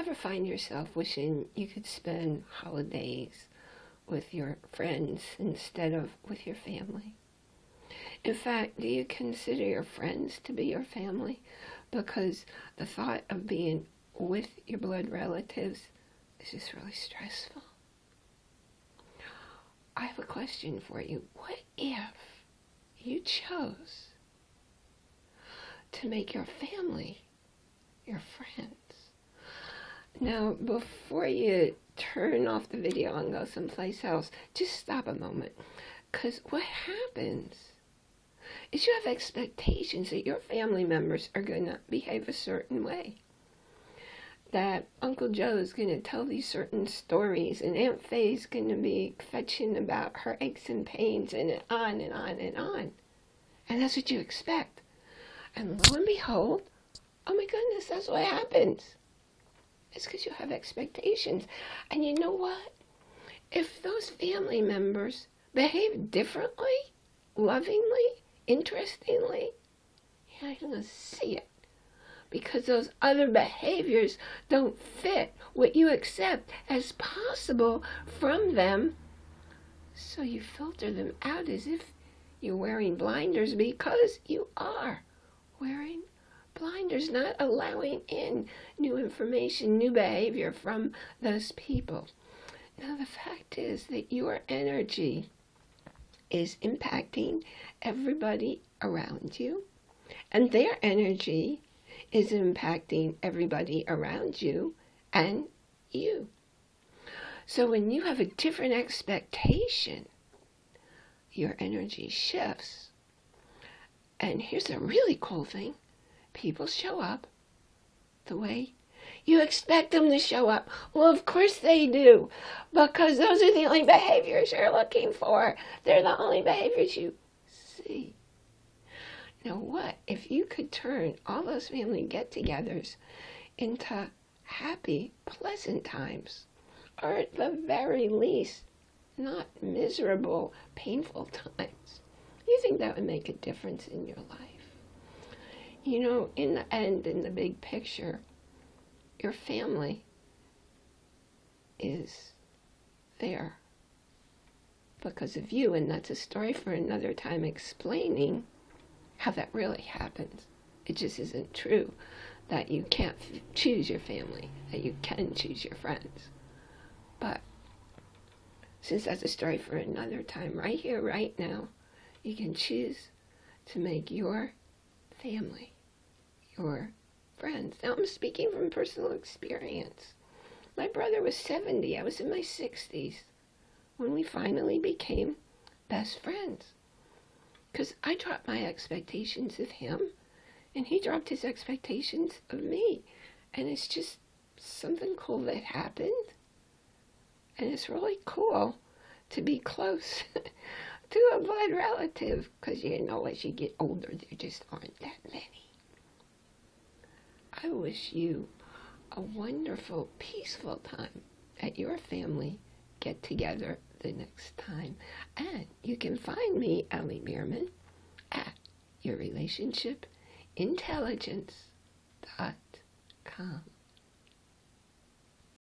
ever find yourself wishing you could spend holidays with your friends instead of with your family? In fact, do you consider your friends to be your family? Because the thought of being with your blood relatives is just really stressful. I have a question for you. What if you chose to make your family your friends? Now, before you turn off the video and go someplace else, just stop a moment. Because what happens is you have expectations that your family members are going to behave a certain way. That Uncle Joe's going to tell these certain stories, and Aunt Faye's going to be fetching about her aches and pains, and on and on and on. And that's what you expect. And lo and behold, oh my goodness, that's what happens. It's because you have expectations. And you know what? If those family members behave differently, lovingly, interestingly, you're not going to see it. Because those other behaviors don't fit what you accept as possible from them. So you filter them out as if you're wearing blinders, because you are wearing blinders, not allowing in new information, new behavior from those people. Now, the fact is that your energy is impacting everybody around you, and their energy is impacting everybody around you and you. So when you have a different expectation, your energy shifts. And here's a really cool thing. People show up the way you expect them to show up. Well, of course they do, because those are the only behaviors you're looking for. They're the only behaviors you see. Now what if you could turn all those family get-togethers into happy, pleasant times, or at the very least, not miserable, painful times? Do you think that would make a difference in your life? You know, in the end, in the big picture, your family is there because of you, and that's a story for another time, explaining how that really happens. It just isn't true that you can't choose your family, that you can choose your friends. But since that's a story for another time, right here, right now, you can choose to make your family your friends. Now, I'm speaking from personal experience. My brother was 70. I was in my 60s when we finally became best friends, because I dropped my expectations of him and he dropped his expectations of me, and it's just something cool that happened. And it's really cool to be close to a blood relative, because you know, as you get older, there just aren't that many. I wish you a wonderful, peaceful time at your family get-together the next time. And you can find me, Ali Bierman, at YourRelationshipIntelligence.com.